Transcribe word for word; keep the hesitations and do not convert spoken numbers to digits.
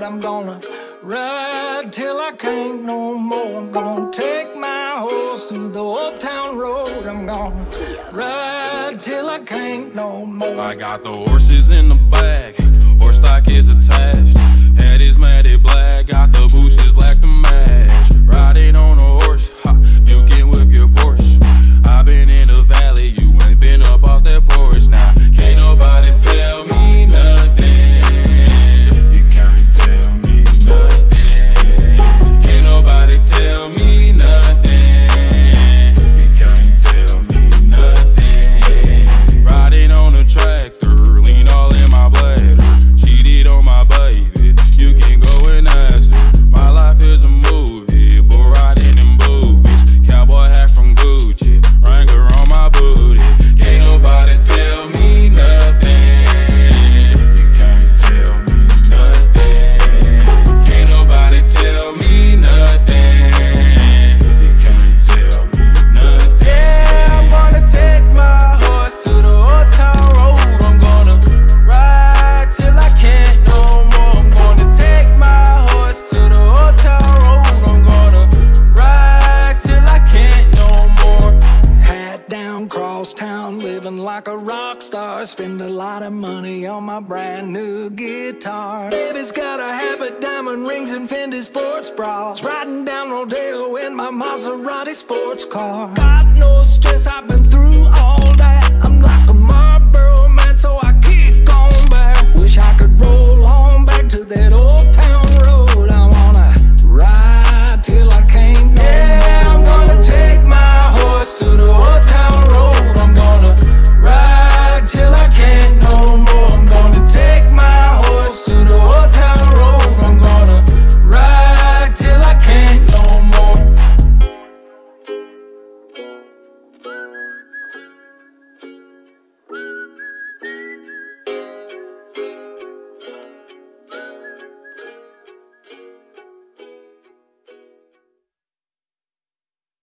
road. I'm gonna ride till I can't no more. I'm gonna take my horse through the old town road. I'm gonna ride till I can't no more. I got the horses in the back, horse stock is attached. Head is matted black, got the boots is black to match. Riding on a horse, ha, you can whip your Porsche. I've been in the valley, you ain't been up off that porch. Now, nah, can't nobody tell me. A rock star, spend a lot of money on my brand new guitar. Baby's got a habit, diamond rings and Fendi sports bras. Riding down Rodeo in my Maserati sports car. God knows stress I've been through all.